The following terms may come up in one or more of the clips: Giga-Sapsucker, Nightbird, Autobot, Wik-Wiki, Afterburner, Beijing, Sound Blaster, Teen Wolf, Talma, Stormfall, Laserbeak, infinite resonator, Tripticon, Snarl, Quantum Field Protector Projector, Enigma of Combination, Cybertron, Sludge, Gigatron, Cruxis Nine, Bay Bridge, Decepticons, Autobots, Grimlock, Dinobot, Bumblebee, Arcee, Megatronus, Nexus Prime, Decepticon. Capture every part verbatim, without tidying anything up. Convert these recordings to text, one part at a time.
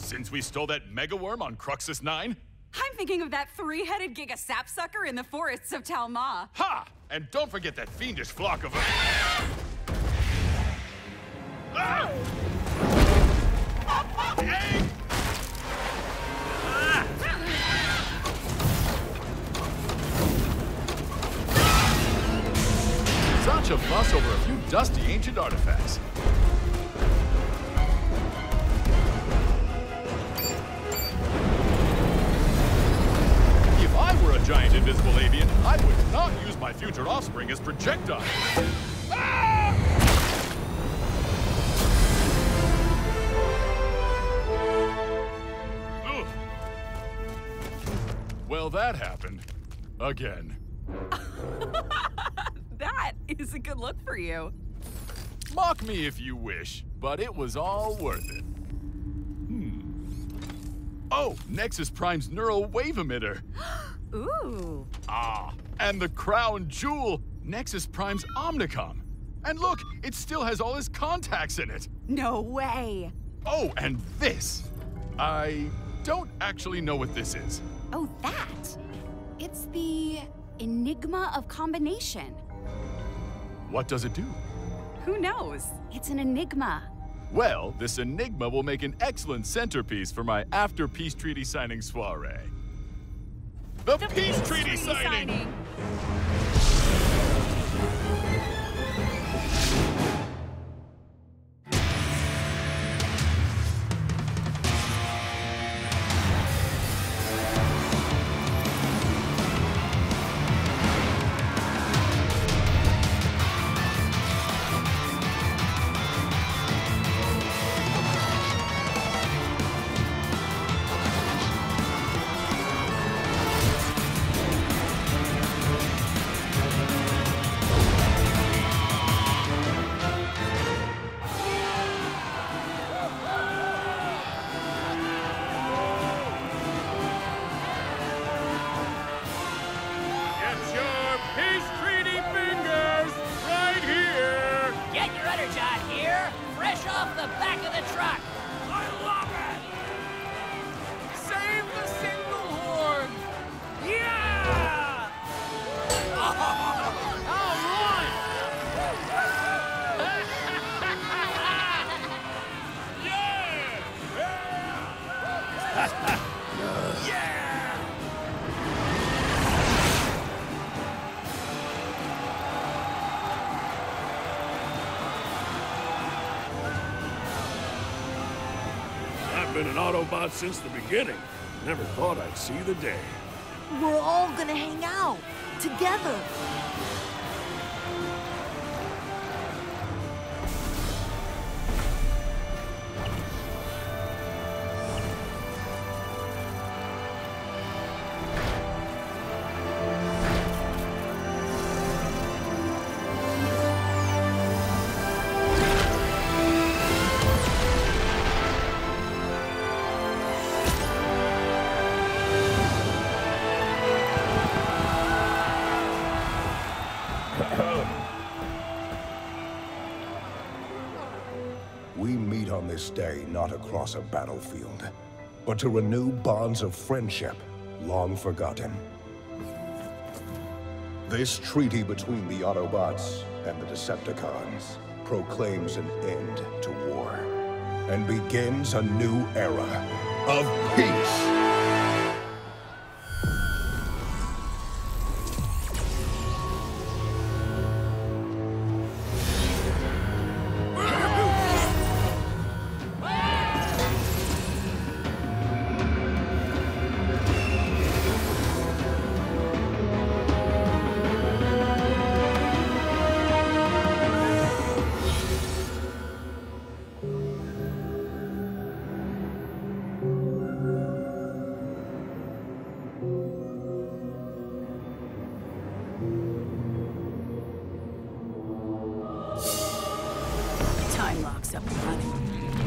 Since we stole that mega worm on Cruxis Nine? I'm thinking of that three-headed Giga-Sapsucker in the forests of Talma. Ha! And don't forget that fiendish flock of... Ah! Hey! Such a fuss over a few dusty ancient artifacts. If I were a giant invisible avian, I would not use my future offspring as projectiles. Ah! Well, that happened. Again. That is a good look for you. Mock me if you wish, but it was all worth it. Hmm. Oh, Nexus Prime's neural wave emitter. Ooh. Ah, and the crown jewel, Nexus Prime's Omnicom. And look, it still has all his contacts in it. No way. Oh, and this. I don't actually know what this is. Oh, that. It's the Enigma of Combination. What does it do? Who knows? It's an enigma. Well, this enigma will make an excellent centerpiece for my after peace treaty signing soiree. The, the peace, peace treaty, treaty signing! signing. Been an Autobot since the beginning. Never thought I'd see the day. We're all gonna hang out together. This day, not across a battlefield, but to renew bonds of friendship long forgotten. This treaty between the Autobots and the Decepticons proclaims an end to war and begins a new era of peace.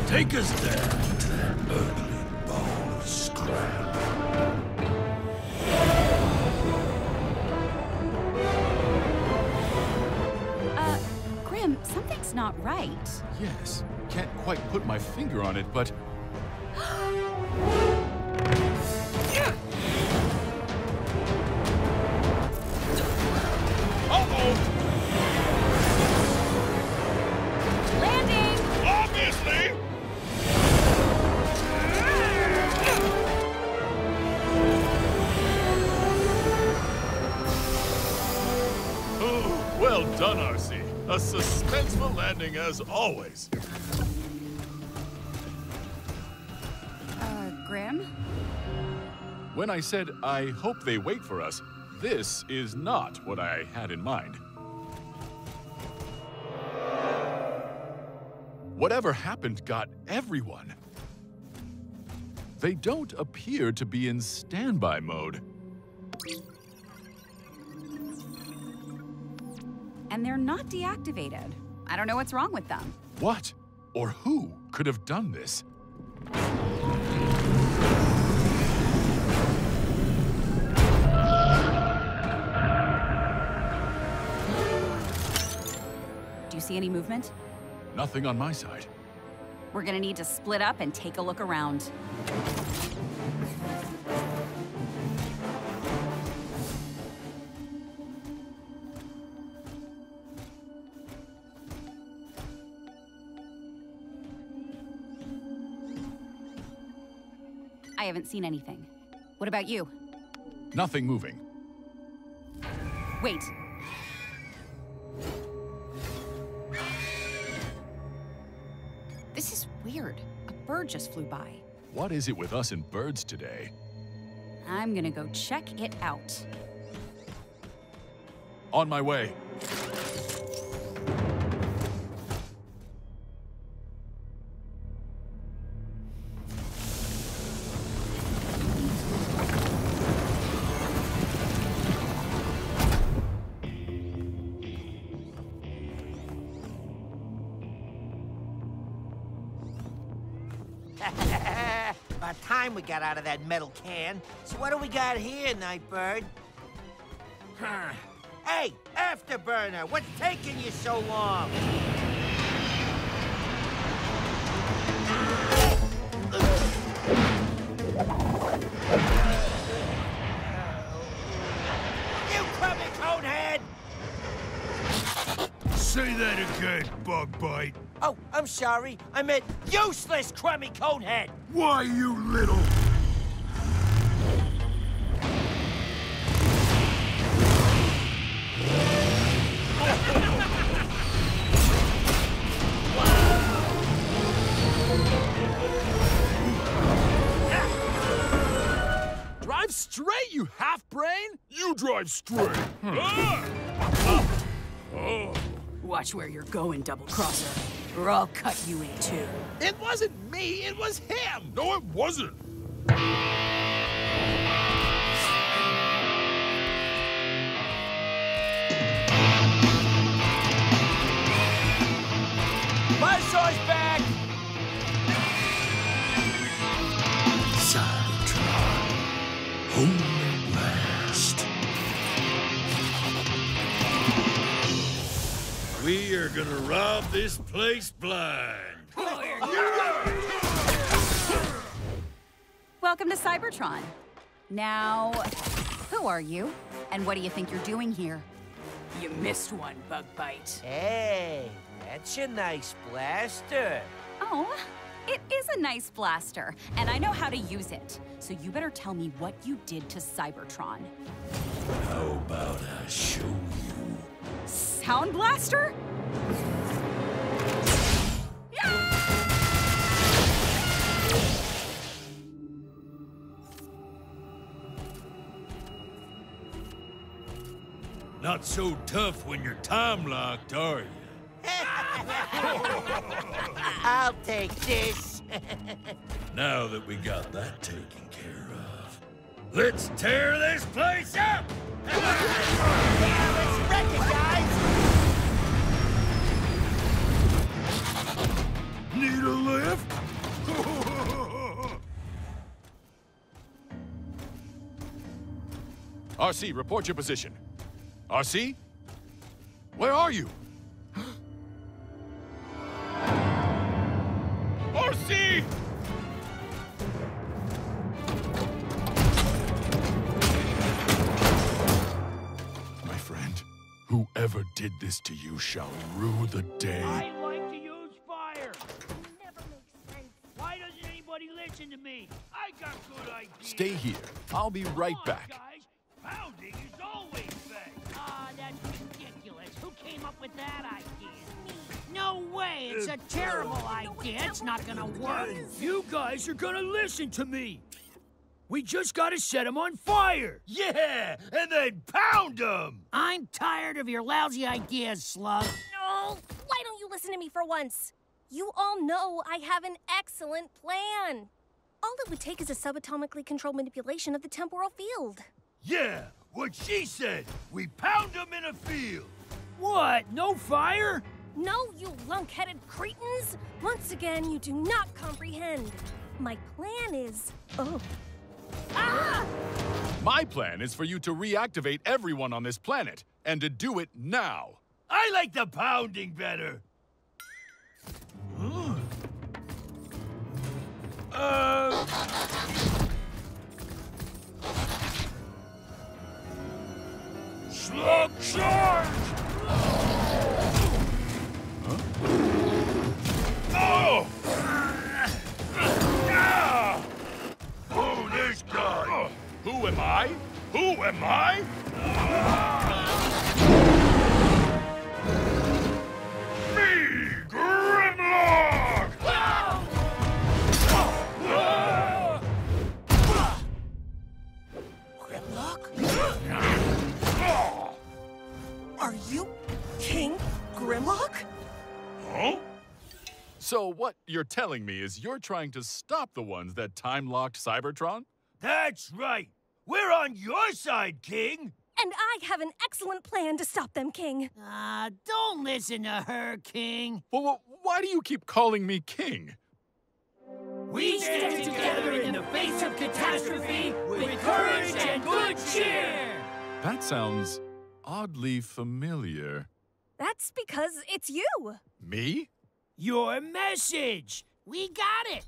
Take us there to that ugly ball of scrap. not right. Yes. Can't quite put my finger on it, but... Uh-oh! Landing! Obviously! Oh, well done, Arcee. A suspenseful landing as always. Uh, Grim? When I said, I hope they wait for us, this is not what I had in mind. Whatever happened got everyone. They don't appear to be in standby mode. And they're not deactivated. I don't know what's wrong with them. What or who could have done this? Do you see any movement? Nothing on my side. We're gonna need to split up and take a look around. I haven't seen anything. What about you? Nothing moving. Wait. This is weird. A bird just flew by. What is it with us and birds today? I'm gonna go check it out. On my way. We got out of that metal can. So what do we got here, Nightbird? Huh. Hey, Afterburner, what's taking you so long? You coming, conehead? Say that again, Bugbite. Oh, I'm sorry. I meant useless, crummy conehead! Why, you little... Drive straight, you half-brain! You drive straight! Ah! Oh. Oh. Watch where you're going, double-crosser. Or I'll cut you in two. It wasn't me, it was him! No, it wasn't! Buzzsaw's back! Cybertron, home at last. We are gonna rob this place blind. Welcome to Cybertron. Now, who are you? And what do you think you're doing here? You missed one, Bugbite. Hey, that's a nice blaster. Oh, it is a nice blaster. And I know how to use it. So you better tell me what you did to Cybertron. How about I show you? Sound Blaster? Yeah! Not so tough when you're time-locked, are you? I'll take this. Now that we got that taken care of, let's tear this place up! Yeah, let's wreck it, guys! Need a lift? Arcee, report your position. Arcee? Where are you? Arcee! My friend, whoever did this to you shall rue the day. I like to use fire. It never makes sense. Why doesn't anybody listen to me? I got good ideas. Stay here. I'll be right Come on, back. Guys. Pounding is always best. Ah, that's ridiculous. Who came up with that idea? No way! It's a terrible idea. It's not gonna work. You guys are gonna listen to me. We just gotta set them on fire. Yeah, and then pound them. I'm tired of your lousy ideas, Slug. No, why don't you listen to me for once? You all know I have an excellent plan. All it would take is a subatomically controlled manipulation of the temporal field. Yeah, what she said. We pound them in a field. What? No fire? No, you lunk-headed cretins! Once again, you do not comprehend. My plan is... Oh. Ah! My plan is for you to reactivate everyone on this planet, and to do it now. I like the pounding better. Mm. Uh... Slug charge! Oh! Who this guy? Who am I? Who am I? Me, Grimlock! Grimlock? Are you King Grimlock? Huh? So what you're telling me is you're trying to stop the ones that time-locked Cybertron? That's right! We're on your side, King! And I have an excellent plan to stop them, King. Ah, uh, don't listen to her, King. Well, well, why do you keep calling me King? We, we stand, stand together in the face of catastrophe with, with courage and good cheer! That sounds oddly familiar. That's because it's you. Me? Your message! We got it!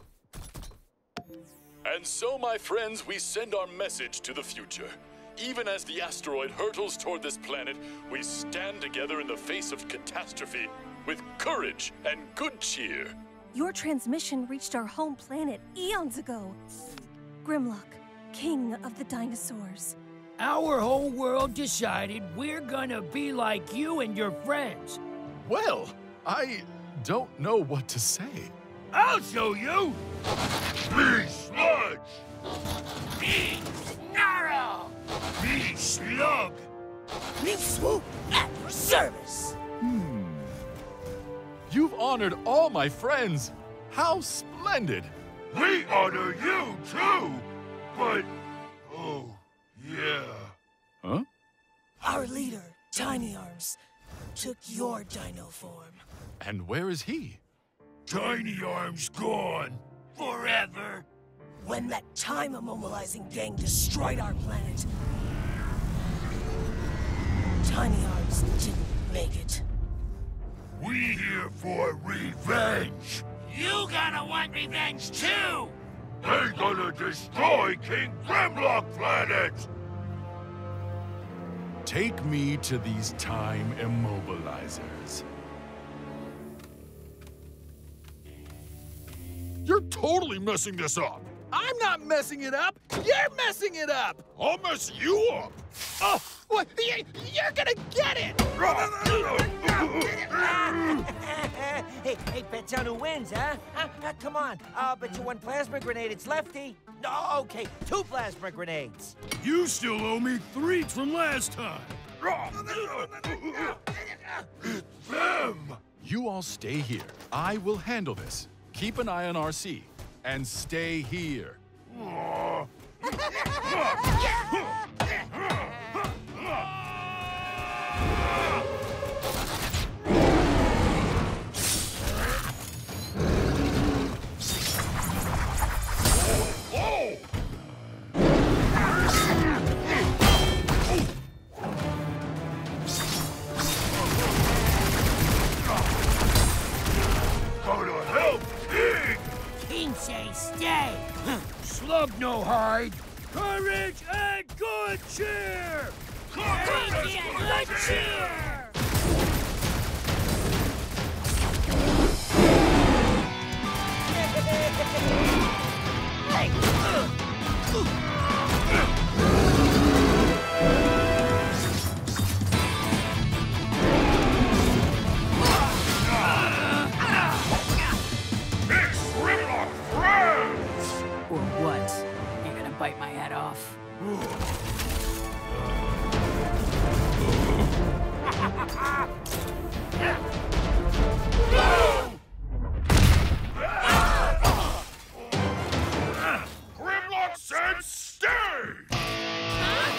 And so, my friends, we send our message to the future. Even as the asteroid hurtles toward this planet, we stand together in the face of catastrophe with courage and good cheer. Your transmission reached our home planet eons ago. Grimlock, King of the Dinosaurs. Our whole world decided we're gonna be like you and your friends. Well, I... don't know what to say. I'll show you! Me Sludge! Me Snarl! Me Slug! Me Swoop at your service! Hmm. You've honored all my friends. How splendid! We honor you, too! But... oh, yeah. Huh? Our leader, Tiny Arms, took your dino form. And where is he? Tiny Arms gone. Forever. When that time immobilizing gang destroyed our planet, Tiny Arms didn't make it. We here for revenge. You gonna want revenge too. They gonna destroy King Grimlock planet. Take me to these time immobilizers. You're totally messing this up. I'm not messing it up. You're messing it up. I'll mess you up. Oh, what? You're gonna get it. hey, hey, bets on who wins, huh? Uh, uh, come on, I'll bet you one plasma grenade it's Lefty. No, okay, two plasma grenades. You still owe me three from last time. It's them. You all stay here. I will handle this. Keep an eye on Arcee, and stay here. stay! Slug no hide! Courage and good cheer! Courage and good cheer! Bite my head off. Grimlock said stay! Huh?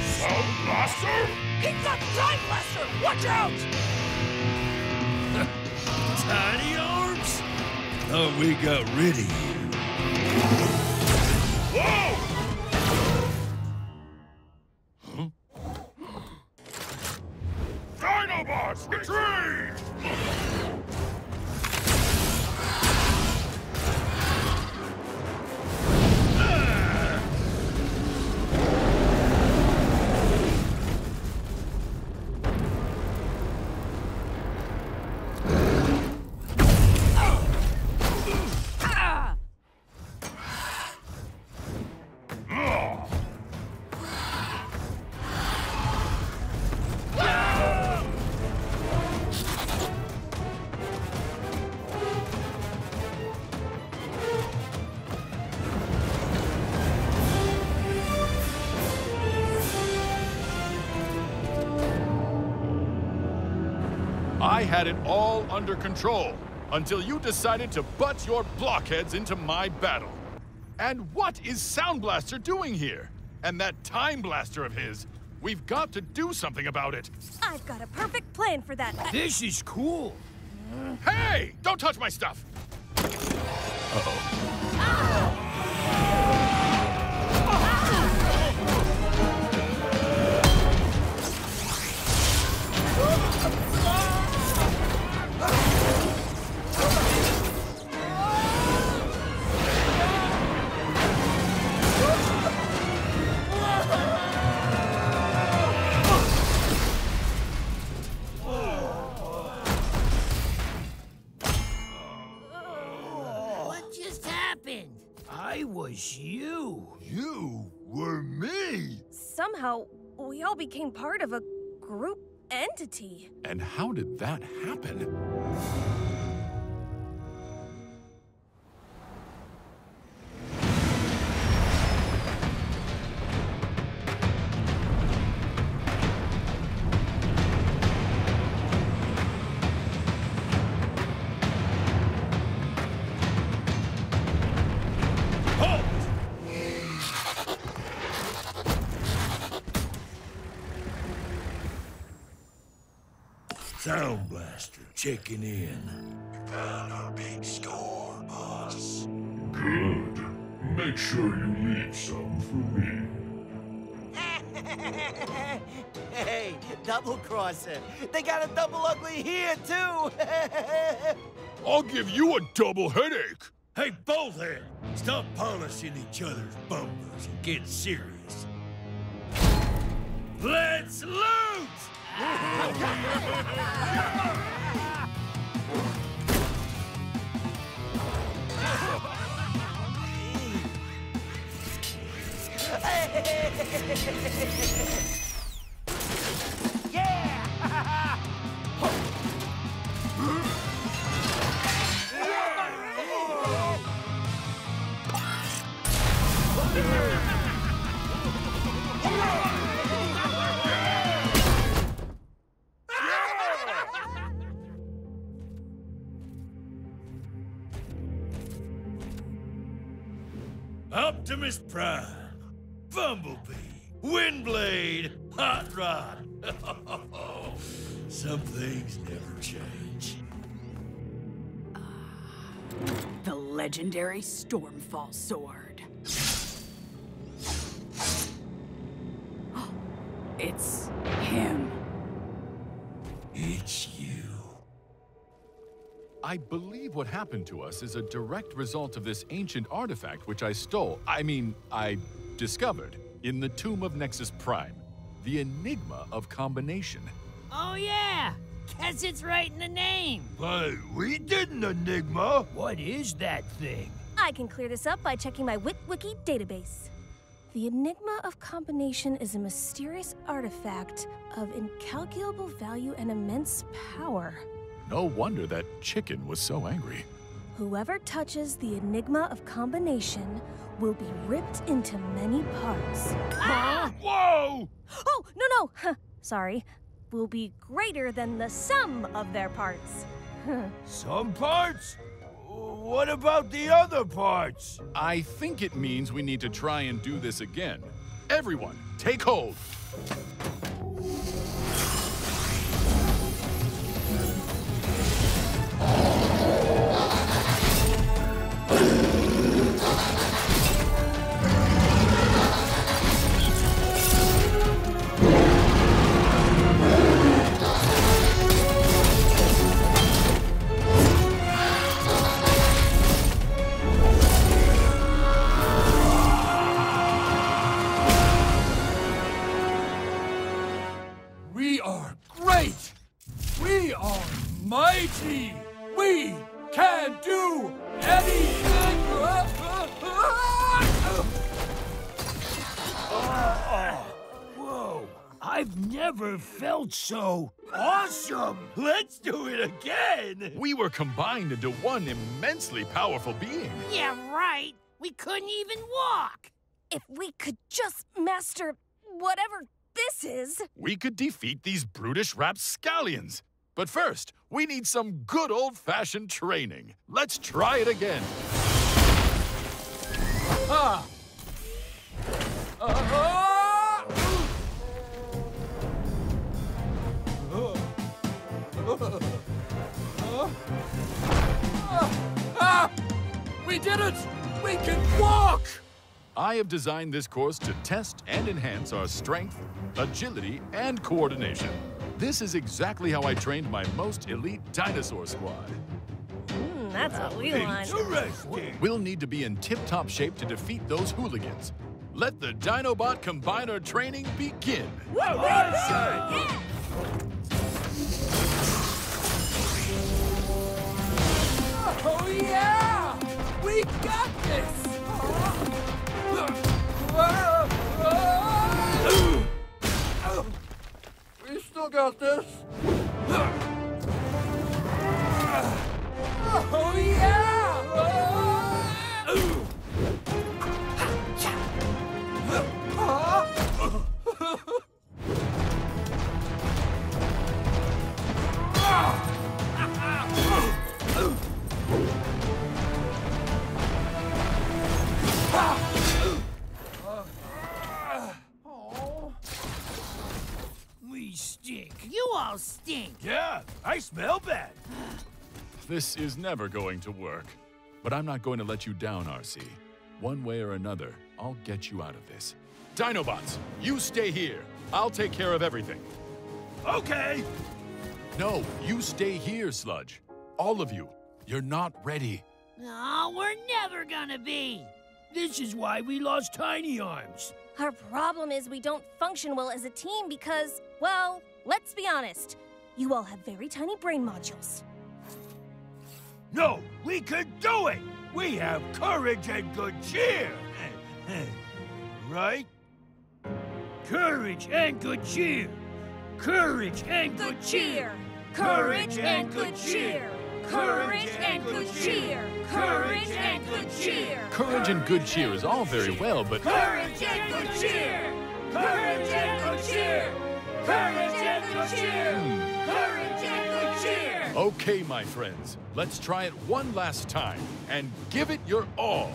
Sound Blaster? It's a Time Blaster! Watch out! Tiny Arms? Oh, we got rid of you. Whoa! Huh? Dinobots, retreat! Had it all under control until you decided to butt your blockheads into my battle. And what is Sound Blaster doing here? And that Time Blaster of his, we've got to do something about it. I've got a perfect plan for that. I this is cool. Hey, don't touch my stuff. Uh-oh. Ah! You. You were me. Somehow, we all became part of a group entity. And how did that happen? Sound Blaster checking in. You found our big score, boss. Good. Make sure you leave some for me. Hey, double crosser. They got a double ugly here too. I'll give you a double headache. Hey, Bolthead, stop polishing each other's bumpers and get serious. Let's loot! Yeah! Optimus Prime, Bumblebee, Windblade, Hot Rod. Some things never change. Uh, the legendary Stormfall sword. It's him. It's you. I believe what happened to us is a direct result of this ancient artifact which I stole, I mean, I discovered, in the tomb of Nexus Prime. The Enigma of Combination. Oh yeah! Guess it's right in the name! But we didn't, Enigma! What is that thing? I can clear this up by checking my Wik-Wiki database. The Enigma of Combination is a mysterious artifact of incalculable value and immense power. No wonder that chicken was so angry. Whoever touches the Enigma of Combination will be ripped into many parts. Ah! Whoa! Oh, no, no! Huh, sorry. Will be greater than the sum of their parts. Some parts? What about the other parts? I think it means we need to try and do this again. Everyone, take hold! So awesome! Let's do it again! We were combined into one immensely powerful being. Yeah, right. We couldn't even walk. If we could just master whatever this is, we could defeat these brutish rapscallions. But first, we need some good old-fashioned training. Let's try it again. Ha! Uh-oh! We did it! We can walk! I have designed this course to test and enhance our strength, agility, and coordination. This is exactly how I trained my most elite dinosaur squad. Mm, that's what we want. Interesting. We'll need to be in tip-top shape to defeat those hooligans. Let the Dinobot Combiner training begin! All right, sir! Oh yeah! We got this! We still got this! Oh yeah! We stink. You all stink. Yeah, I smell bad. This is never going to work. But I'm not going to let you down, Arcee. One way or another, I'll get you out of this. Dinobots, you stay here. I'll take care of everything. Okay. No, you stay here, Sludge. All of you. You're not ready. No, we're never gonna be. This is why we lost Tiny Arms. Our problem is we don't function well as a team because, well, let's be honest. You all have very tiny brain modules. No, we could do it! We have courage and good cheer! Right? Courage and good cheer! Courage and good, good cheer! Courage and good cheer! Courage and good cheer! Courage and good cheer! Courage and good cheer is all very well, but... Courage and good cheer! Courage and good cheer! Courage and good cheer! Courage and good cheer! Okay, my friends, let's try it one last time and give it your all.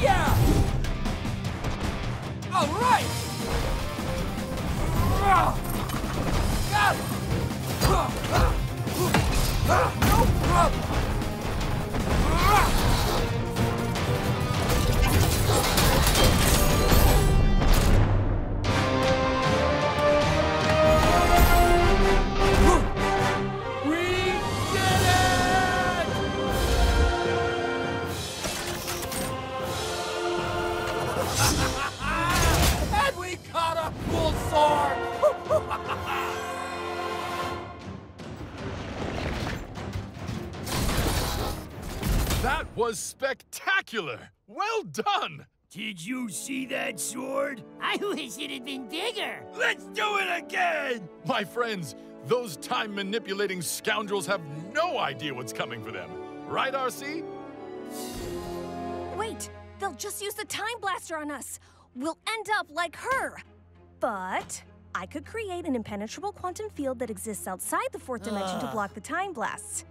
Yeah! All right! Got it! No problem! That was spectacular! Well done! Did you see that sword? I wish it had been bigger! Let's do it again! My friends, those time-manipulating scoundrels have no idea what's coming for them. Right, Arcee? Wait! They'll just use the Time Blaster on us! We'll end up like her! But I could create an impenetrable quantum field that exists outside the fourth dimension uh. to block the Time Blasts.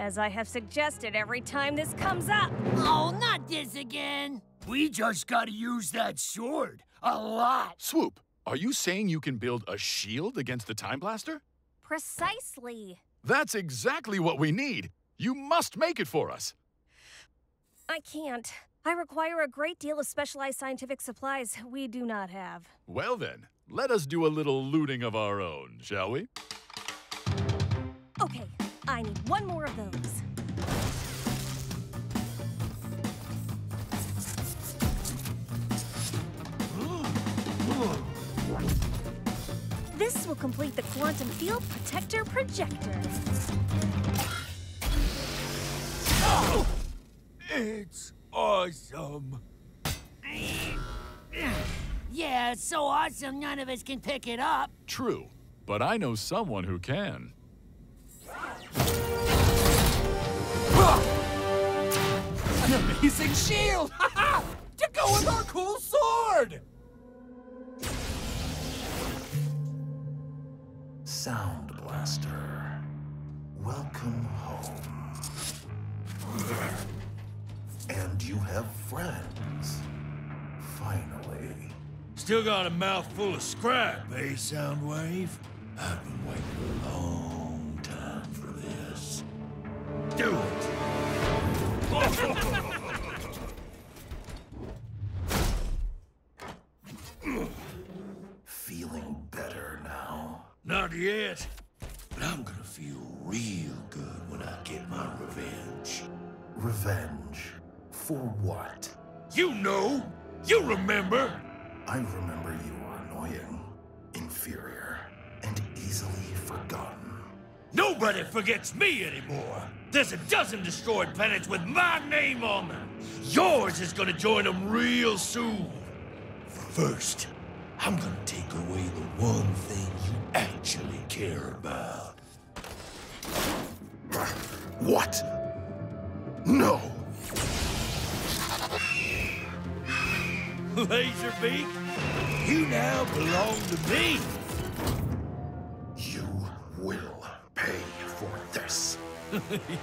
As I have suggested every time this comes up. Oh, not this again! We just gotta use that sword. A lot. Swoop, are you saying you can build a shield against the Time Blaster? Precisely. That's exactly what we need. You must make it for us. I can't. I require a great deal of specialized scientific supplies we do not have. Well then, let us do a little looting of our own, shall we? Okay. I need one more of those. This will complete the Quantum Field Protector Projector. Oh! It's awesome. Yeah, it's so awesome none of us can pick it up. True, but I know someone who can. An amazing shield! Ha-ha! To go with our cool sword! Sound Blaster, welcome home. And you have friends, finally. Still got a mouthful of scrap, eh, Soundwave? I've been waiting a long time for this. Do it! Feeling better now? Not yet. But I'm gonna feel real good when I get my revenge. Revenge? For what? You know! You remember! I remember you were annoying, inferior, and easily forgotten. Nobody forgets me anymore! There's a dozen destroyed planets with my name on them! Yours is gonna join them real soon! First, I'm gonna take away the one thing you actually care about. What? No! Laserbeak, you now belong to me! You will pay for this.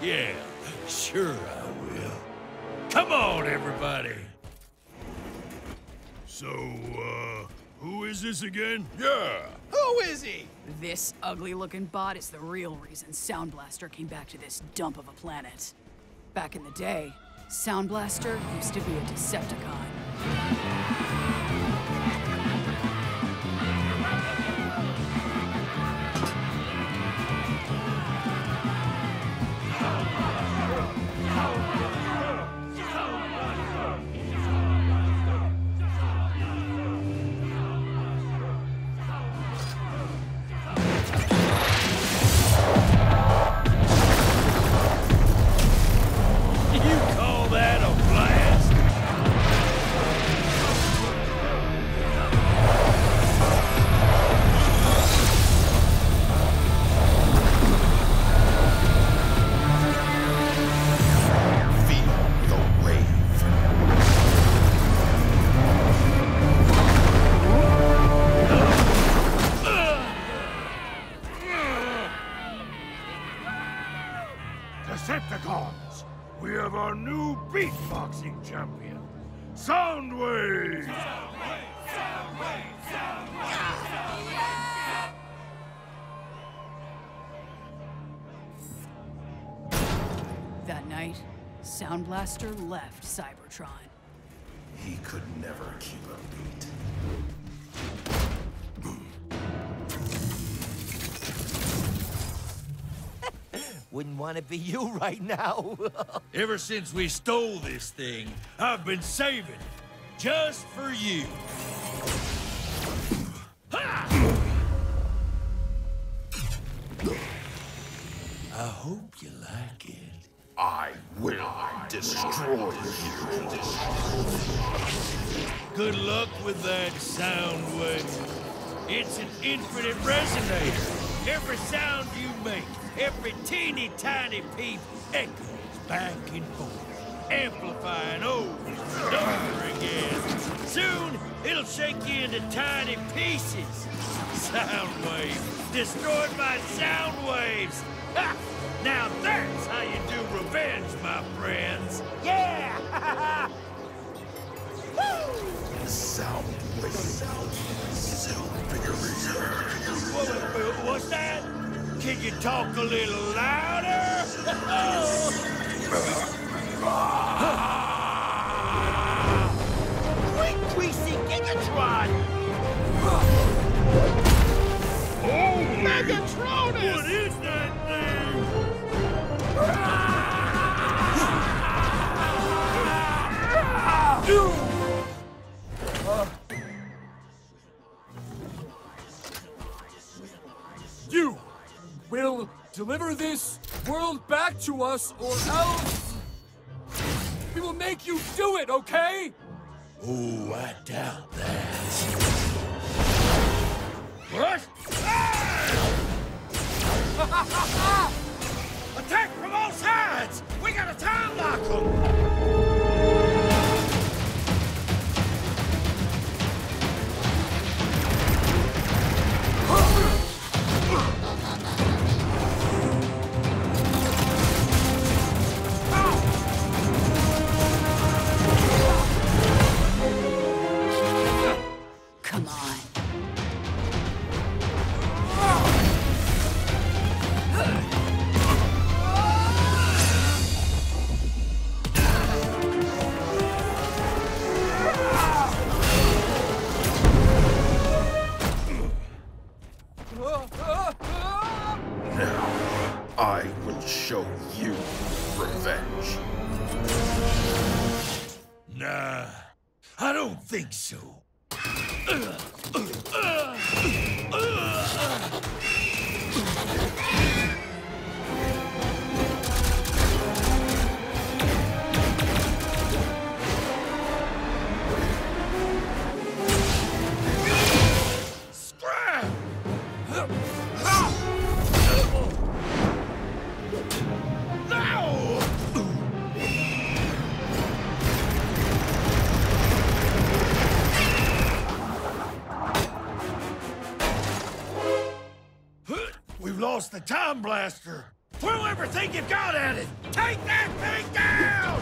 Yeah, sure I will. Come on, everybody! So, uh, who is this again? Yeah! Who is he? This ugly-looking bot is the real reason Sound Blaster came back to this dump of a planet. Back in the day, Sound Blaster used to be a Decepticon. Champion, Soundwave! Soundwave! Soundwave! Soundwave! Soundwave! Yeah! That night, Sound Blaster left Cybertron. He could never keep a beat. Wouldn't want to be you right now. Ever since we stole this thing, I've been saving it just for you. I hope you like it. I will destroy you. Good luck with that, Soundwave. It's an infinite resonator. Every sound you make, every teeny tiny peep echoes back and forth, amplifying over and over again. Soon, it'll shake you into tiny pieces. Soundwave, destroyed by sound waves. Ha! Now that's how you do revenge, my friends. Yeah! Woo! Sound wave. Sound wave. What's that? Can you talk a little louder? Quick, greasy Gigatron! Oh, Megatronus! What is that thing? You will deliver this world back to us, or else we will make you do it, okay? Ooh, I doubt that. What? Ah! Attack from all sides! We gotta time lock them! Come on. The Sound Blaster! Throw everything you've got at it! Take that thing down!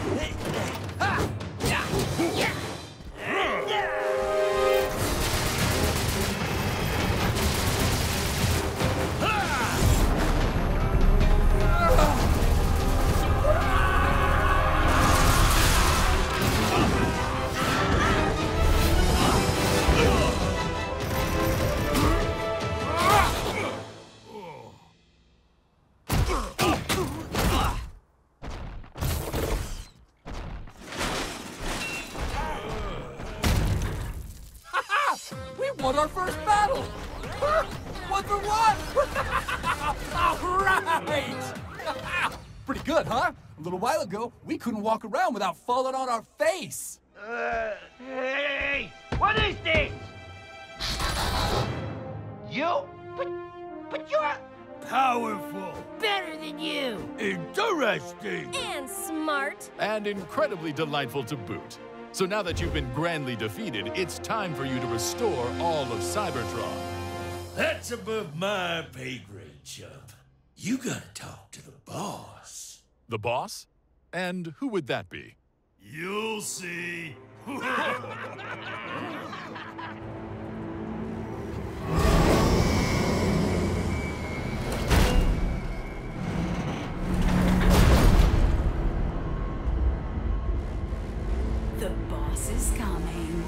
We couldn't walk around without falling on our face. Uh, hey, what is this? You? But, but you're... Powerful. Better than you. Interesting. And smart. And incredibly delightful to boot. So now that you've been grandly defeated, it's time for you to restore all of Cybertron. That's above my pay grade, Chub. You gotta talk to the boss. The boss? And who would that be? You'll see. The boss is coming.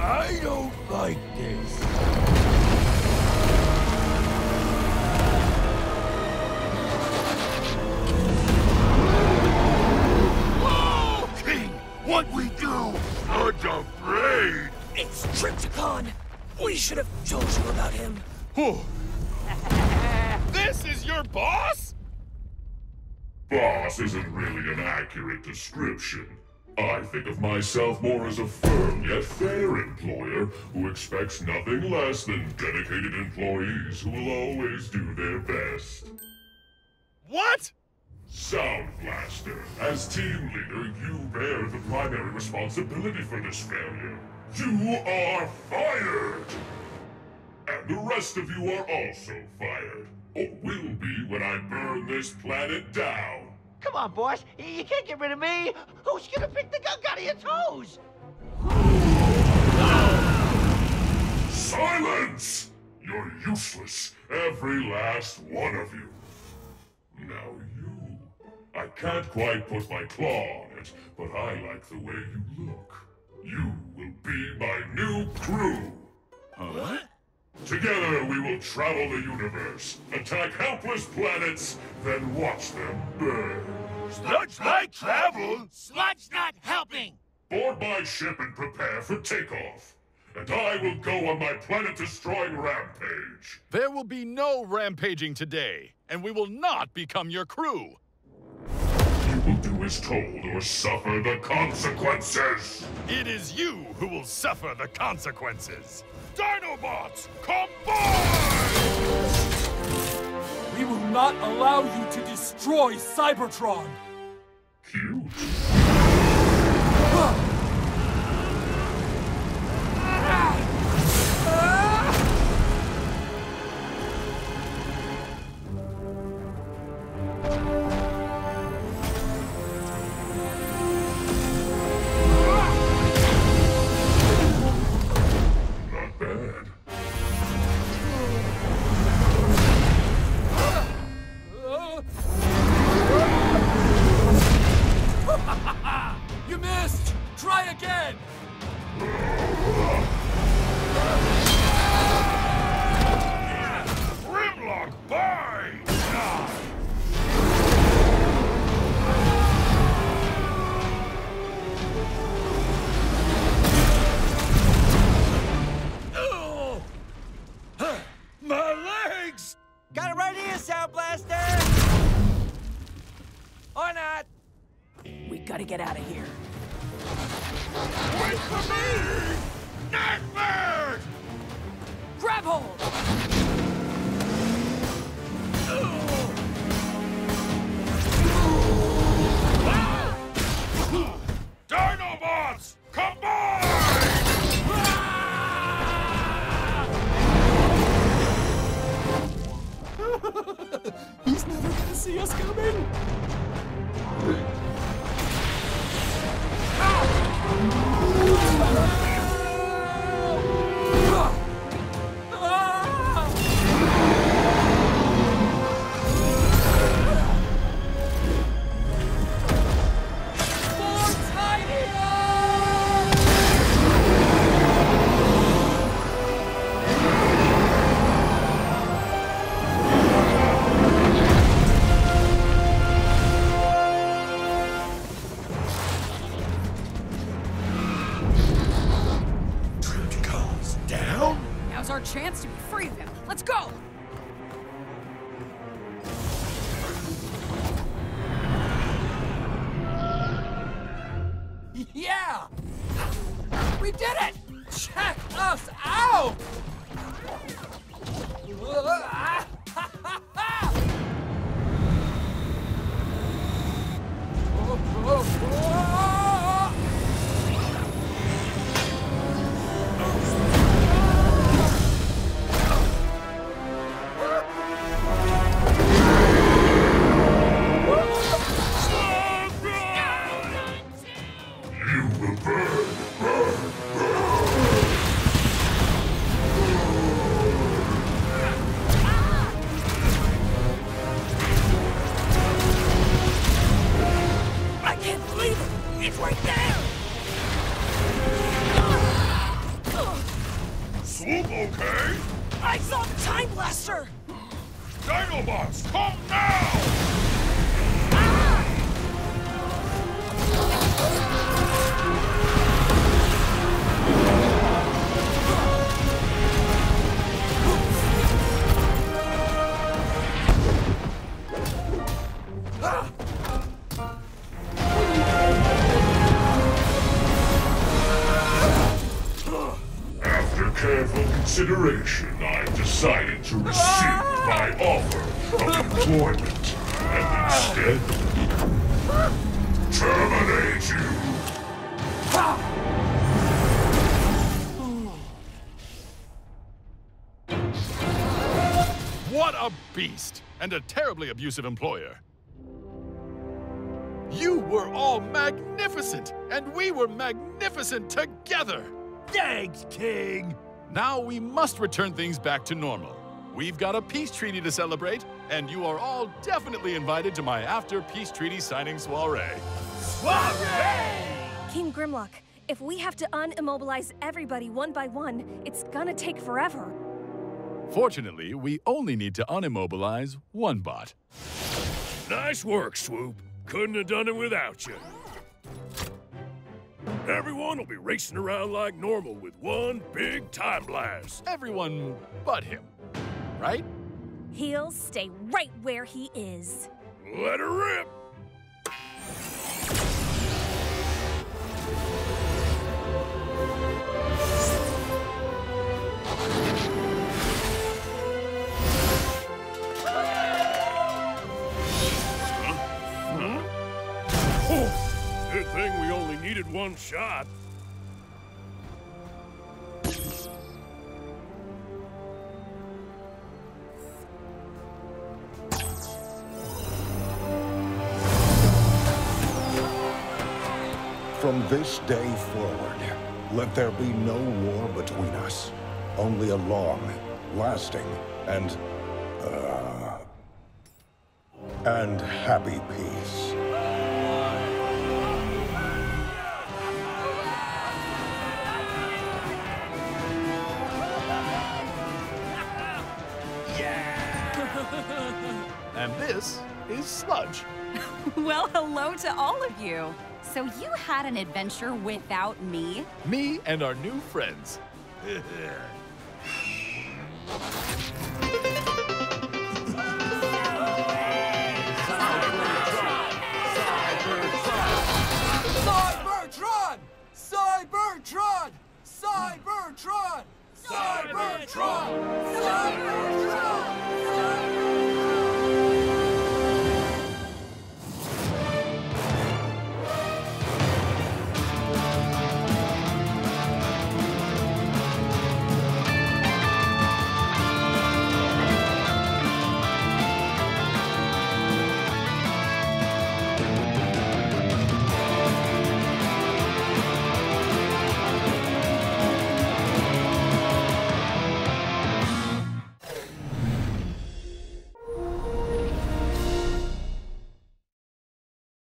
I don't like this. What we do? I'm afraid. It's Tripticon. We should have told you about him. Oh, This is your boss? Boss isn't really an accurate description. I think of myself more as a firm yet fair employer who expects nothing less than dedicated employees who will always do their best. What? Sound Blaster, as team leader, you bear the primary responsibility for this failure. You are fired! And the rest of you are also fired. Or will be when I burn this planet down. Come on, boss. You can't get rid of me. Who's gonna pick the gunk out of your toes? Silence! You're useless, every last one of you. Now you. I can't quite put my claw on it, but I like the way you look. You will be my new crew. Huh? Together we will travel the universe, attack helpless planets, then watch them burn. Sludge like travel? Sludge not helping! Board my ship and prepare for takeoff, and I will go on my planet-destroying rampage. There will be no rampaging today, and we will not become your crew. You will do as told or suffer the consequences. It is you who will suffer the consequences. Dinobots, combine! We will not allow you to destroy Cybertron! Cute. Ah! Ah! Ah! Chance to be free of him. Let's go! Yeah! We did it! Check us out! consideration, I've decided to rescind my offer of employment and instead terminate you. What a beast! And a terribly abusive employer. You were all magnificent, and we were magnificent together! Thanks, King! Now we must return things back to normal. We've got a peace treaty to celebrate, and you are all definitely invited to my after-peace treaty signing soiree. Soiree! King Grimlock, if we have to un-immobilize everybody one by one, it's gonna take forever. Fortunately, we only need to unimmobilize one bot. Nice work, Swoop. Couldn't have done it without you. Everyone will be racing around like normal with one big time blast. Everyone but him, right? He'll stay right where he is. Let her rip! Good thing we only needed one shot. From this day forward, let there be no war between us. Only a long, lasting, and, uh, and happy peace. And this is Sludge. Well, hello to all of you. So you had an adventure without me? Me and our new friends.